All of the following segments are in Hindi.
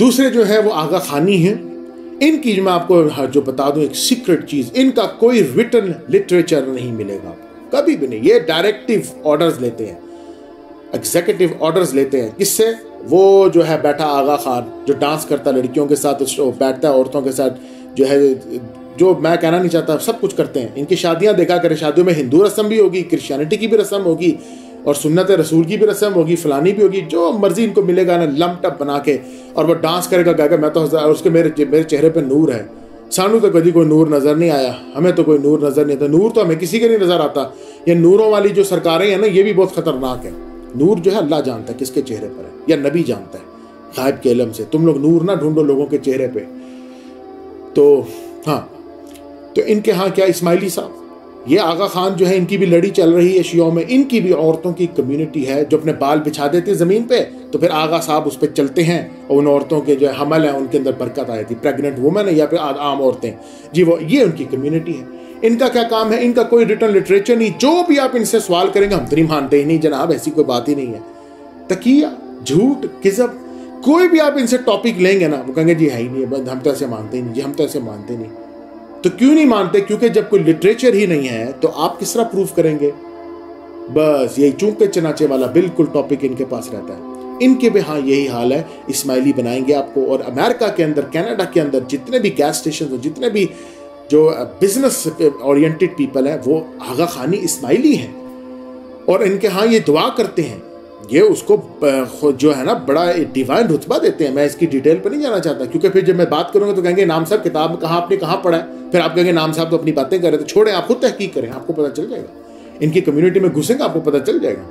दूसरे जो है वो आगा खानी हैं। इनकी मैं आपको जो बता दूं एक सीक्रेट चीज़, इनका कोई रिटन लिटरेचर नहीं मिलेगा कभी भी नहीं। ये डायरेक्टिव ऑर्डर्स लेते हैं, एग्जीक्यूटिव ऑर्डर्स लेते हैं। किससे? वो जो है बैठा आगा खान जो डांस करता है लड़कियों के साथ, बैठता है औरतों के साथ, जो है जो मैं कहना नहीं चाहता, सब कुछ करते हैं। इनकी शादियाँ देखा करें, शादियों में हिंदू रस्म भी होगी, क्रिश्चियनिटी की भी रस्म होगी और सुन्नत रसूल की भी रस्म होगी, फलानी भी होगी, जो मर्जी इनको मिलेगा ना लमटप बना के। और वो डांस करेगा गाएगा, मैं तो उसके मेरे चेहरे पे नूर है, सानू तो कभी कोई नूर नज़र नहीं आया, हमें तो कोई नूर नज़र नहीं आता। नूर तो हमें किसी के नहीं नज़र आता। ये नूरों वाली जो सरकारें हैं ना, ये भी बहुत ख़तरनाक है। नूर जो है अल्लाह जानता है किसके चेहरे पर है, या नबी जानता है गायब के इल्म से। तुम लोग नूर ना ढूंढो लोगों के चेहरे पर। तो हाँ, तो इनके यहाँ क्या इस्माइली साहब, ये आगा खान जो है, इनकी भी लड़ी चल रही है शियाओं में। इनकी भी औरतों की कम्युनिटी है जो अपने बाल बिछा देते हैं ज़मीन पे, तो फिर आगा साहब उस पर चलते हैं और उन औरतों के जो है हमल हैं उनके अंदर बरकत आ जाती है। प्रेगनेंट वुमेन है या फिर आम औरतें जी, वो ये उनकी कम्युनिटी है। इनका क्या काम है? इनका कोई रिटन लिटरेचर नहीं। जो भी आप इनसे सवाल करेंगे, हम तो नहीं मानते ही नहीं जनाब, ऐसी कोई बात ही नहीं है। तकिया, झूठ, किज़ब, कोई भी आप इनसे टॉपिक लेंगे ना, वो कहेंगे जी है ही नहीं, हम तो ऐसे मानते ही नहीं जी, हम तो ऐसे मानते नहीं। तो क्यों नहीं मानते? क्योंकि जब कोई लिटरेचर ही नहीं है तो आप किस तरह प्रूफ करेंगे? बस यही चूंके चनाचे वाला बिल्कुल टॉपिक इनके पास रहता है। इनके भी हाँ यही हाल है। इस्माइली बनाएंगे आपको। और अमेरिका के अंदर, कनाडा के अंदर जितने भी गैस स्टेशन, जितने भी जो बिजनेस ओरिएंटेड पीपल है, वो आगा खानी इस्माइली हैं। और इनके हाँ ये दुआ करते हैं, ये उसको जो है ना बड़ा डिवाइन रुतबा देते हैं। मैं इसकी डिटेल पर नहीं जाना चाहता क्योंकि फिर जब मैं बात करूँगा तो कहेंगे नाम साहब किताब कहाँ, आपने कहाँ पढ़ा है? फिर आप कहेंगे नाम साहब तो अपनी बातें कर रहे थे। छोड़ें, आप खुद तहकीक करें, आपको पता चल जाएगा। इनकी कम्युनिटी में घुसेंगे, आपको पता चल जाएगा।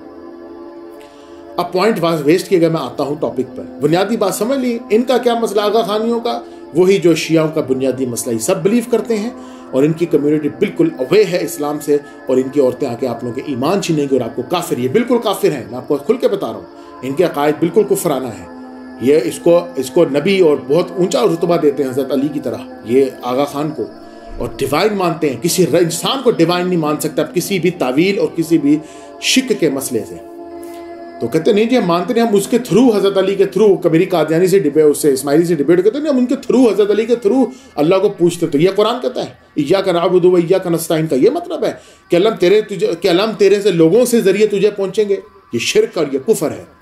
अब पॉइंट वेस्ट किए गए, मैं आता हूँ टॉपिक पर। बुनियादी बात समझ ली, इनका क्या मसला आगा खानियों का, वही जो शियाओं का बुनियादी मसला, ये सब बिलीव करते हैं। और इनकी कम्युनिटी बिल्कुल अवे है इस्लाम से। और इनकी औरतें आके आप लोगों के ईमान छीनेंगी और आपको काफिर, ये बिल्कुल काफिर हैं, मैं आपको खुल के बता रहा हूँ। इनके अकायद बिल्कुल कुफराना है। ये इसको नबी और बहुत ऊंचा रुतबा देते हैं हज़रत अली की तरह, ये आगा खान को, और डिवाइन मानते हैं। किसी इंसान को डिवाइन नहीं मान सकता आप किसी भी तावील और किसी भी शिक के मसले से। तो कहते नहीं जी हम मानते नहीं, हम उसके थ्रू, हज़रत अली के थ्रू, कबीरी कादियानी से डिबेट, उससे इस्माइली से डिबेट करते नहीं, हम उनके थ्रू, हज़रत अली के थ्रू अल्लाह को पूछते। तो यह कुरान कहता है इय्याका नअबुदु व इय्याका नस्ताईन का ये मतलब है कि अलम तेरे से लोगों से ज़रिए तुझे पहुँचेंगे। ये शिर्क और ये कुफर है।